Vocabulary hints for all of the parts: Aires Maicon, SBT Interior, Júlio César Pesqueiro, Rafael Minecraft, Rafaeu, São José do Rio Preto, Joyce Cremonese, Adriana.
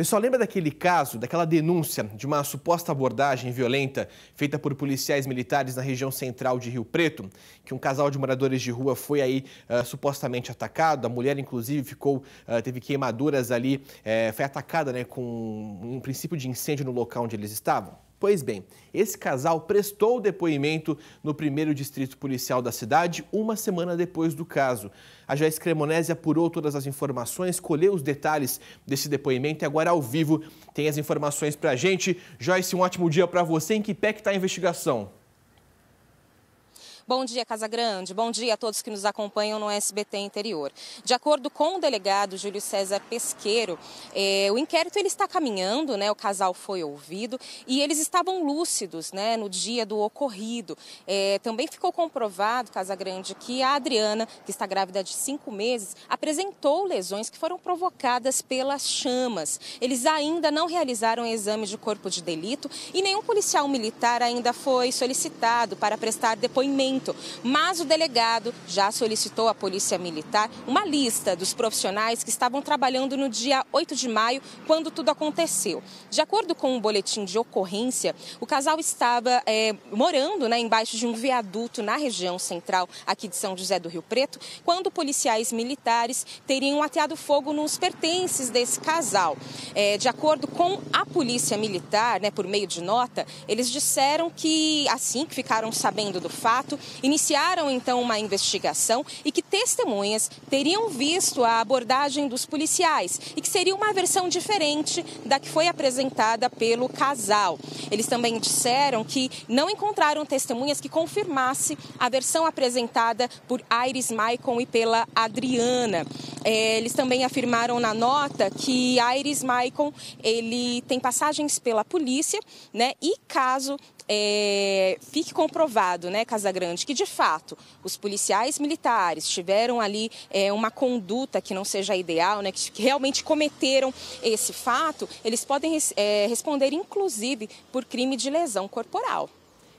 Pessoal, lembra daquele caso, daquela denúncia de uma suposta abordagem violenta feita por policiais militares na região central de Rio Preto? Que um casal de moradores de rua foi aí supostamente atacado, a mulher inclusive ficou, teve queimaduras ali, foi atacada, né, com um princípio de incêndio no local onde eles estavam? Pois bem, esse casal prestou depoimento no 1º Distrito Policial da cidade, uma semana depois do caso. A Joyce Cremonese apurou todas as informações, colheu os detalhes desse depoimento e agora ao vivo tem as informações pra gente. Joyce, um ótimo dia para você. Em que pé que tá a investigação? Bom dia, Casa Grande. Bom dia a todos que nos acompanham no SBT Interior. De acordo com o delegado Júlio César Pesqueiro, o inquérito ele está caminhando, né? O casal foi ouvido e eles estavam lúcidos, né, no dia do ocorrido. Também ficou comprovado, Casa Grande, que a Adriana, que está grávida de 5 meses, apresentou lesões que foram provocadas pelas chamas. Eles ainda não realizaram exame de corpo de delito e nenhum policial militar ainda foi solicitado para prestar depoimento. Mas o delegado já solicitou à Polícia Militar uma lista dos profissionais que estavam trabalhando no dia 8 de maio, quando tudo aconteceu. De acordo com um boletim de ocorrência, o casal estava morando, né, embaixo de um viaduto na região central aqui de São José do Rio Preto, quando policiais militares teriam ateado fogo nos pertences desse casal. De acordo com a Polícia Militar, né, por meio de nota, eles disseram que, assim que ficaram sabendo do fato, iniciaram então uma investigação e que testemunhas teriam visto a abordagem dos policiais e que seria uma versão diferente da que foi apresentada pelo casal. Eles também disseram que não encontraram testemunhas que confirmasse a versão apresentada por Aires Maicon e pela Adriana. Eles também afirmaram na nota que Aires Maicon ele tem passagens pela polícia, né, e caso fique comprovado, né, Casa Grande, que de fato os policiais militares tiveram ali uma conduta que não seja ideal, né, que realmente cometeram esse fato, eles podem responder inclusive por crime de lesão corporal.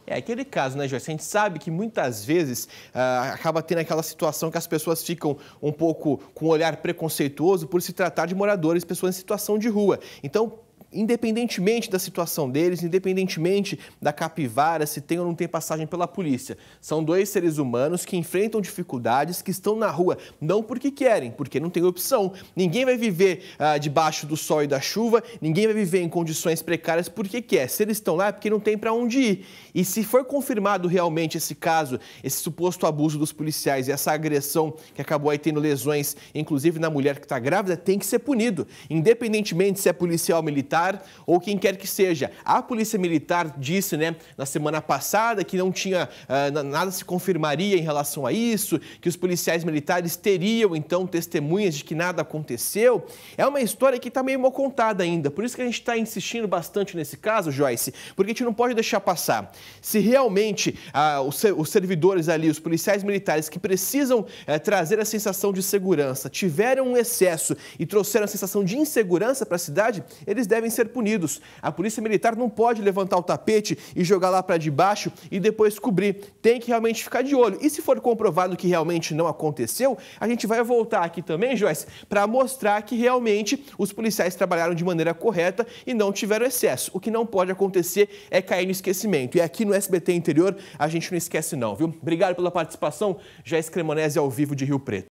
É aquele caso, né, Joyce? A gente sabe que muitas vezes acaba tendo aquela situação que as pessoas ficam um pouco com um olhar preconceituoso por se tratar de moradores, pessoas em situação de rua. Então, independentemente da situação deles, independentemente da capivara, se tem ou não tem passagem pela polícia, são 2 seres humanos que enfrentam dificuldades, que estão na rua, não porque querem, porque não tem opção. Ninguém vai viver debaixo do sol e da chuva, ninguém vai viver em condições precárias porque quer. Se eles estão lá é porque não tem para onde ir. E se for confirmado realmente esse caso, esse suposto abuso dos policiais e essa agressão que acabou aí tendo lesões, inclusive na mulher que está grávida, tem que ser punido. Independentemente se é policial ou militar, ou quem quer que seja. A Polícia Militar disse, né, na semana passada que não tinha, nada se confirmaria em relação a isso, que os policiais militares teriam, então, testemunhas de que nada aconteceu. É uma história que está meio mal contada ainda, por isso que a gente está insistindo bastante nesse caso, Joyce, porque a gente não pode deixar passar. Se realmente os servidores ali, os policiais militares que precisam trazer a sensação de segurança, tiveram um excesso e trouxeram a sensação de insegurança para a cidade, eles devem ser punidos. A Polícia Militar não pode levantar o tapete e jogar lá para debaixo e depois cobrir. Tem que realmente ficar de olho. E se for comprovado que realmente não aconteceu, a gente vai voltar aqui também, Joyce, para mostrar que realmente os policiais trabalharam de maneira correta e não tiveram excesso. O que não pode acontecer é cair no esquecimento. E aqui no SBT Interior a gente não esquece não, viu? Obrigado pela participação, Joyce Cremonese ao vivo de Rio Preto.